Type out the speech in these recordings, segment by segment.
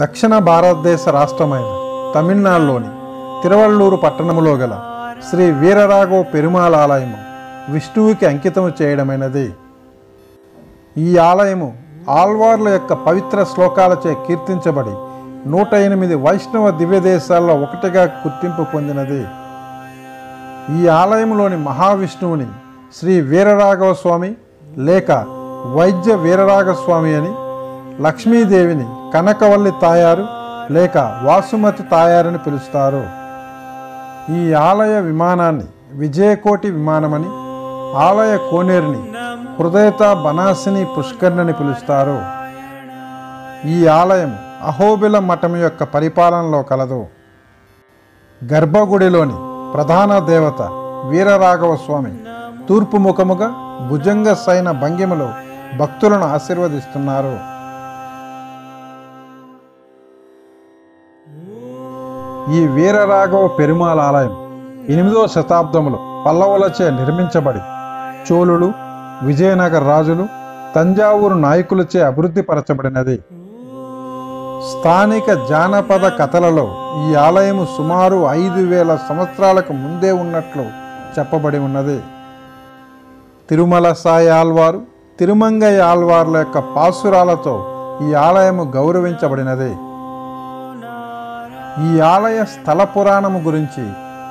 దక్షిణ భారతదేశ రాష్ట్రమైన తమిళనాడులోని తిరువల్లూరు పట్టణములో గల శ్రీ వీరరాఘవ పెరుమాళ్ ఆలయము విష్ణువుకి అంకితం చేయడమైనది. ఈ ఆలయము ఆల్వార్ల యొక్క పవిత్ర శ్లోకాలచే కీర్తించబడి 108 వైష్ణవ దివ్యదేశాల్లో ఒకటిగా గుర్తింపు పొందినది. ఈ ఆలయంలోని మహావిష్ణువుని శ్రీ వీరరాఘవ స్వామి లేక వైద్య వీరరాఘవ స్వామి అని, లక్ష్మీదేవిని కనకవల్లి తాయారు లేక వాసుమతి తాయారని పిలుస్తారు. ఈ ఆలయ విమానాన్ని విజయకోటి విమానమని, ఆలయ కోనేరుని హృదయత బనాసిని పుష్కర్ణని పిలుస్తారు. ఈ ఆలయం అహోబిల మఠం యొక్క పరిపాలనలో కలదు. గర్భగుడిలోని ప్రధాన దేవత వీరరాఘవ స్వామి తూర్పు ముఖముగా భుజంగ సైన భంగిమలో భక్తులను ఆశీర్వదిస్తున్నారు. ఈ వీరరాఘవ పెరుమాళ్ ఆలయం 8వ శతాబ్దంలో పల్లవులచే నిర్మించబడి చోళులు, విజయనగర రాజులు, తంజావూరు నాయకులచే అభివృద్ధి పరచబడినది. స్థానిక జానపద కథలలో ఈ ఆలయము సుమారు 5,000 సంవత్సరాలకు ముందే ఉన్నట్లు చెప్పబడి ఉన్నది. తిరుమల సాయి ఆల్వారు, తిరుమంగయ్య ఆల్వార్ల యొక్క పాసురాలతో ఈ ఆలయము గౌరవించబడినది. ఈ ఆలయ స్థల పురాణము గురించి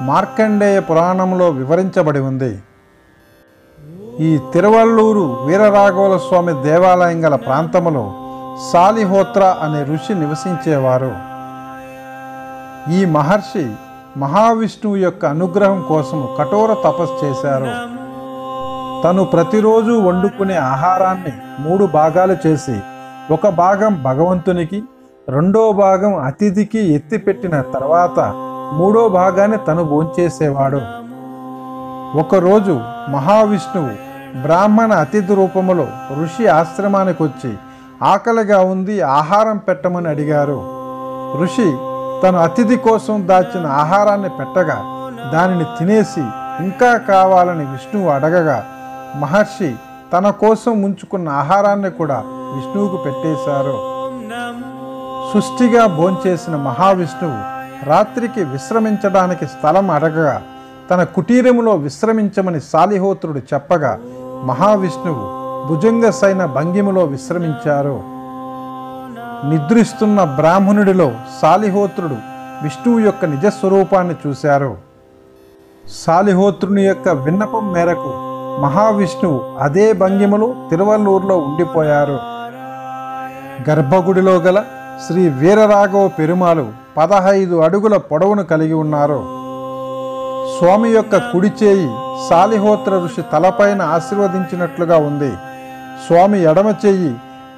మార్కండేయ పురాణంలో వివరించబడి ఉంది. ఈ తిరువల్లూరు వీరరాఘవుల స్వామి దేవాలయం గల ప్రాంతంలో సాలిహోత్ర అనే ఋషి నివసించేవారు. ఈ మహర్షి మహావిష్ణువు యొక్క అనుగ్రహం కోసం కఠోర తపస్సు చేశారు. తను ప్రతిరోజు వండుకునే ఆహారాన్ని 3 భాగాలు చేసి, ఒక భాగం భగవంతునికి, రెండో భాగం అతిథికి ఎత్తిపెట్టిన తర్వాత మూడో భాగాన్ని తను భోంచేసేవాడు. ఒకరోజు మహావిష్ణువు బ్రాహ్మణ అతిథి రూపములో ఋషి ఆశ్రమానికి వచ్చి ఆకలిగా ఉంది, ఆహారం పెట్టమని అడిగారు. ఋషి తను అతిథి కోసం దాచిన ఆహారాన్ని పెట్టగా దానిని తినేసి ఇంకా కావాలని విష్ణువు అడగగా మహర్షి తన కోసం ఉంచుకున్న ఆహారాన్ని కూడా విష్ణువుకు పెట్టేశారు. సుష్టిగా భోంచేసిన మహావిష్ణువు రాత్రికి విశ్రమించడానికి స్థలం అడగగా తన కుటీరములో విశ్రమించమని సాలిహోత్రుడు చెప్పగా మహావిష్ణువు భుజంగ సైన భంగిమలో విశ్రమించారు. నిద్రిస్తున్న బ్రాహ్మణుడిలో సాలిహోత్రుడు విష్ణువు యొక్క నిజస్వరూపాన్ని చూశారు. సాలిహోత్రుని యొక్క విన్నపం మేరకు మహావిష్ణువు అదే భంగిమలో తిరువల్లూరులో ఉండిపోయారు. గర్భగుడిలో గల శ్రీ వీరరాఘవ పెరుమాళ్ 15 అడుగుల పొడవును కలిగి ఉన్నారు. స్వామి యొక్క కుడి చేయి సాలిహోత్ర ఋషి తలపైన ఆశీర్వదించినట్లుగా ఉంది. స్వామి ఎడమ చేయి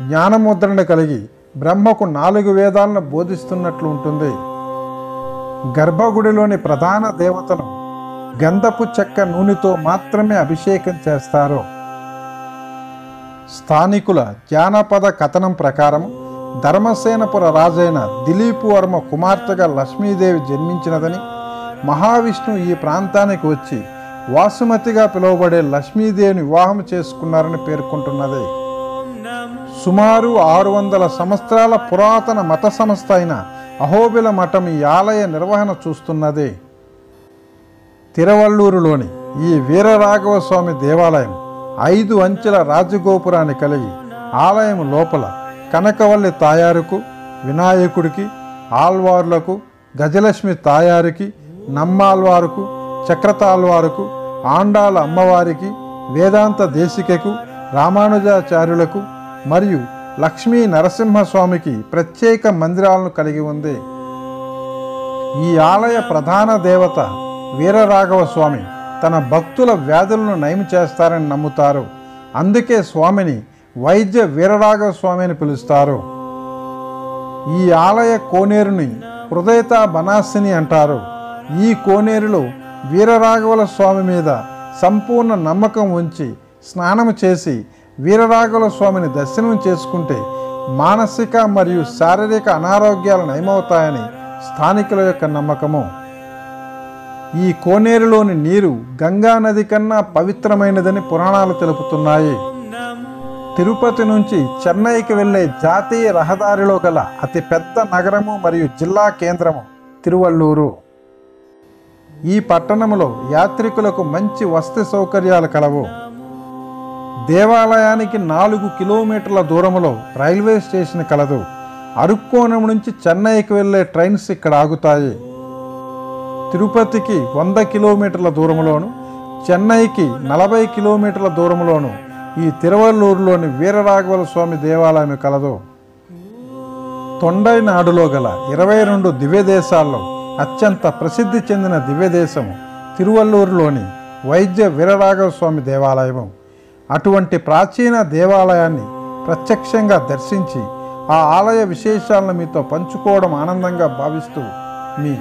జ్ఞానముద్రను కలిగి బ్రహ్మకు 4 వేదాలను బోధిస్తున్నట్లు ఉంటుంది. గర్భగుడిలోని ప్రధాన దేవతను గంధపు చెక్క నూనెతో మాత్రమే అభిషేకం చేస్తారు. స్థానికుల జానపద కథనం ప్రకారం ధర్మసేనపుర రాజైన దిలీపు వర్మ కుమార్తెగా లక్ష్మీదేవి జన్మించినదని, మహావిష్ణువు ఈ ప్రాంతానికి వచ్చి వాసుమతిగా పిలువబడే లక్ష్మీదేవిని వివాహం చేసుకున్నారని పేర్కొంటున్నది. సుమారు 600 సంవత్సరాల పురాతన మత సంస్థ అయిన అహోబిల మఠం ఈ ఆలయ నిర్వహణ చూస్తున్నది. తిరువల్లూరులోని ఈ వీరరాఘవ స్వామి దేవాలయం 5 అంచెల రాజగోపురాన్ని కలిగి ఆలయం లోపల కనకవల్లి తాయారుకు, వినాయకుడికి, ఆల్వార్లకు, గజలక్ష్మి తాయారుకి, నమ్మాల్వారుకు, చక్రత ఆల్వారుకు, ఆండాల అమ్మవారికి, వేదాంత దేశికకు, రామానుజాచార్యులకు మరియు లక్ష్మీ నరసింహ స్వామికి ప్రత్యేక మందిరాలను కలిగి ఉంది. ఈ ఆలయ ప్రధాన దేవత వీరరాఘవ స్వామి తన భక్తుల వ్యాధులను నయం చేస్తారని నమ్ముతారు. అందుకే స్వామిని వైద్య వీరరాఘవ స్వామి అని పిలుస్తారు. ఈ ఆలయ కోనేరుని హృదయత బనాసిని అంటారు. ఈ కోనేరులో వీరరాఘవుల స్వామి మీద సంపూర్ణ నమ్మకం ఉంచి స్నానం చేసి వీరరాఘవుల స్వామిని దర్శనం చేసుకుంటే మానసిక మరియు శారీరక అనారోగ్యాలు నయమవుతాయని స్థానికుల యొక్క నమ్మకము. ఈ కోనేరులోని నీరు గంగా నది కన్నా పవిత్రమైనదని పురాణాలు తెలుపుతున్నాయి. తిరుపతి నుంచి చెన్నైకి వెళ్ళే జాతీయ రహదారిలో గల అతి పెద్ద నగరము మరియు జిల్లా కేంద్రము తిరువల్లూరు. ఈ పట్టణములో యాత్రికులకు మంచి వసతి సౌకర్యాలు కలవు. దేవాలయానికి 4 కిలోమీటర్ల దూరములో రైల్వే స్టేషన్ కలదు. అరుకోణం నుంచి చెన్నైకి వెళ్ళే ట్రైన్స్ ఇక్కడ ఆగుతాయి. తిరుపతికి 100 కిలోమీటర్ల దూరములోను చెన్నైకి 40 కిలోమీటర్ల దూరములోను ఈ తిరువల్లూరులోని వీరరాఘవల స్వామి దేవాలయం కలదు. తొండైనాడులో గల 22 దివ్యదేశాల్లో అత్యంత ప్రసిద్ధి చెందిన దివ్యదేశము తిరువల్లూరులోని వైద్య వీరరాఘవ స్వామి దేవాలయము. అటువంటి ప్రాచీన దేవాలయాన్ని ప్రత్యక్షంగా దర్శించి ఆ ఆలయ విశేషాలను మీతో పంచుకోవడం ఆనందంగా భావిస్తూ మీ